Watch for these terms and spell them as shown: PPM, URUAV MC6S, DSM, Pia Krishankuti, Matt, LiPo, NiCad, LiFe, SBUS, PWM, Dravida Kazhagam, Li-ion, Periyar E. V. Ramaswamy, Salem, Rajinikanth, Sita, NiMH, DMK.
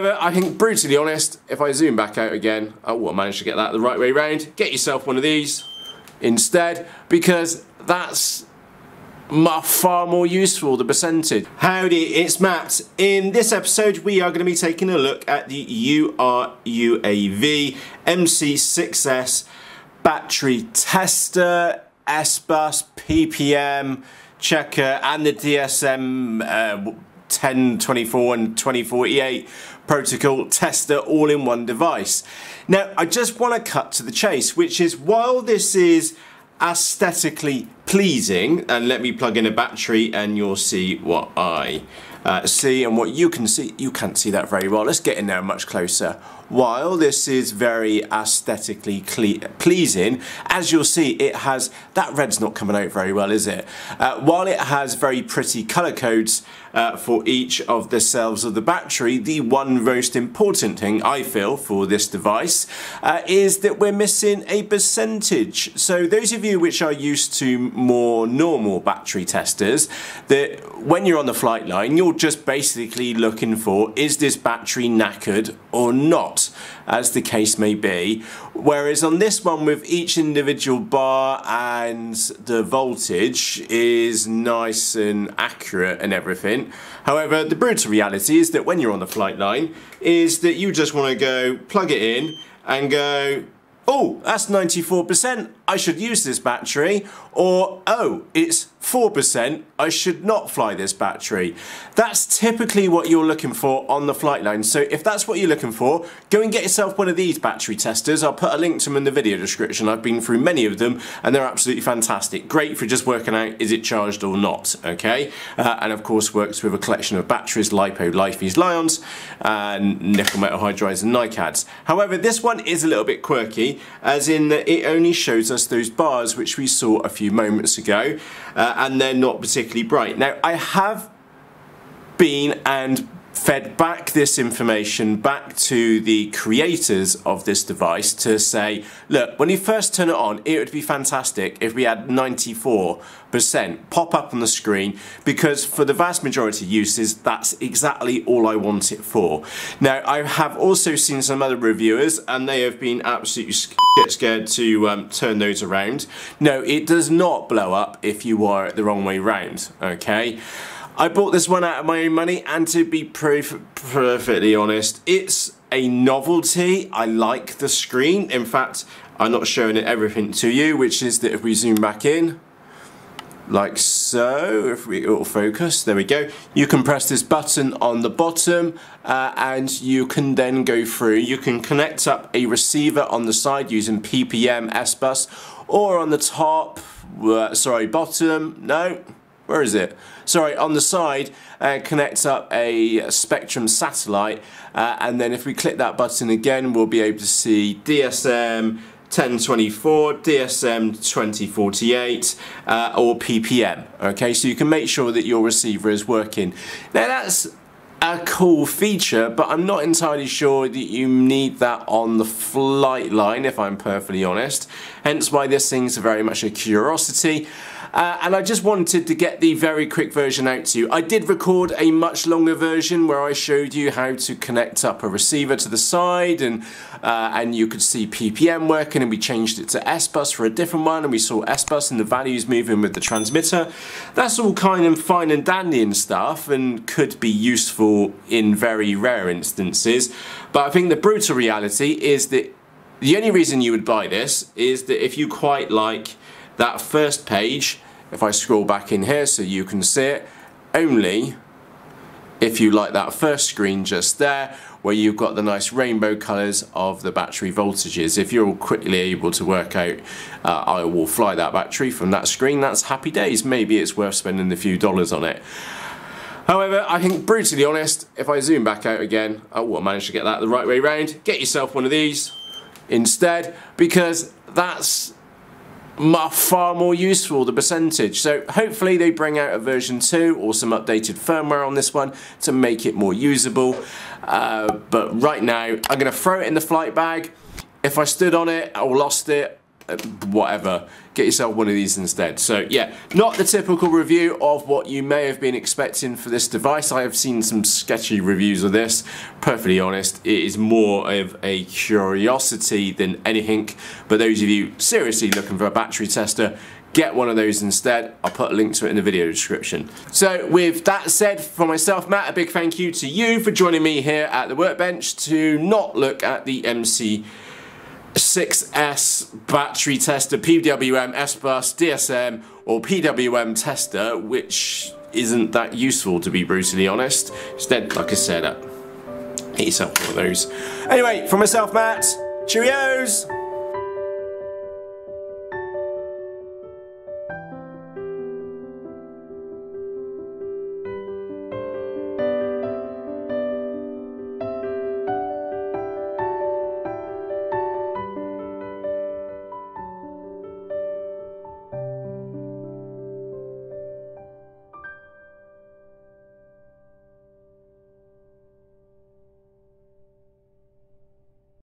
However, I think, brutally honest, if I zoom back out again, I will manage to get that the right way round. Get yourself one of these instead, because that's far more useful, the percentage. Howdy, it's Matt. In this episode we are going to be taking a look at the URUAV MC6S battery tester, SBUS, PPM checker and the DSM 10, 24 and 2048 protocol tester all in one device. Now I just want to cut to the chase, which is, while this is aesthetically pleasing, and let me plug in a battery and you'll see what I see and what you can see. You can't see that very well. Let's get in there much closer. While this is very aesthetically pleasing, as you'll see, it has, that red's not coming out very well, is it? While it has very pretty color codes for each of the cells of the battery, the one most important thing I feel for this device is that we're missing a percentage. So those of you which are used to more normal battery testers, that when you're on the flight line, you're just basically looking for, is this battery knackered or not? As the case may be. Whereas on this one, with each individual bar and the voltage is nice and accurate and everything. However, the brutal reality is that when you're on the flight line, is that you just want to go plug it in and go, oh, that's 94%, I should use this battery, or oh, it's 4%, I should not fly this battery. That's typically what you're looking for on the flight line. So if that's what you're looking for, go and get yourself one of these battery testers. I'll put a link to them in the video description. I've been through many of them and they're absolutely fantastic. Great for just working out, is it charged or not, okay? And of course works with a collection of batteries, LiPo, LiFe, Li-ions, and nickel metal hydrides and NiCads. However, this one is a little bit quirky, as in that it only shows us those bars which we saw a few moments ago, and they're not particularly bright. Now I have been and fed back this information back to the creators of this device to say, look, when you first turn it on, it would be fantastic if we had 94% pop up on the screen, because for the vast majority of uses, that's exactly all I want it for. Now, I have also seen some other reviewers and they have been absolutely scared to turn those around. No, it does not blow up if you wire it the wrong way round, okay? I bought this one out of my own money, and to be perfectly honest, it's a novelty. I like the screen. In fact, I'm not showing it everything to you, which is that if we zoom back in, like so, if we auto focus, there we go. You can press this button on the bottom and you can then go through. You can connect up a receiver on the side using PPM, SBUS, or on the top, sorry, bottom, no. Where is it? Sorry, on the side, connect up a Spectrum satellite, and then if we click that button again, we'll be able to see DSM 1024, DSM 2048, or PPM. Okay, so you can make sure that your receiver is working. Now that's a cool feature, but I'm not entirely sure that you need that on the flight line, if I'm perfectly honest. Hence why this thing's very much a curiosity. And I just wanted to get the very quick version out to you. I did record a much longer version where I showed you how to connect up a receiver to the side, and you could see PPM working, and we changed it to SBUS for a different one, and we saw SBUS and the values moving with the transmitter. That's all kind of fine and dandy and stuff, and could be useful in very rare instances. But I think the brutal reality is that the only reason you would buy this is that if you quite like that first page, if I scroll back in here so you can see it, only if you like that first screen just there, where you've got the nice rainbow colours of the battery voltages. If you're all quickly able to work out, I will fly that battery from that screen, that's happy days. Maybe it's worth spending a few dollars on it. However, I think, brutally honest, if I zoom back out again, I will manage to get that the right way round. Get yourself one of these instead, because that's far more useful, the percentage. So hopefully they bring out a version 2 or some updated firmware on this one to make it more usable, but right now I'm going to throw it in the flight bag. If I stood on it or lost it, whatever, get yourself one of these instead. So yeah, not the typical review of what you may have been expecting for this device. I have seen some sketchy reviews of this. Perfectly honest, it is more of a curiosity than anything, but those of you seriously looking for a battery tester, get one of those instead. I'll put a link to it in the video description. So with that said, for myself, Matt, a big thank you to you for joining me here at the workbench to not look at the MC6S battery tester, PWM, SBUS, DSM, or PWM tester, which isn't that useful, to be brutally honest. Instead, like I said, get yourself one of those. Anyway, for myself, Matt, cheerios!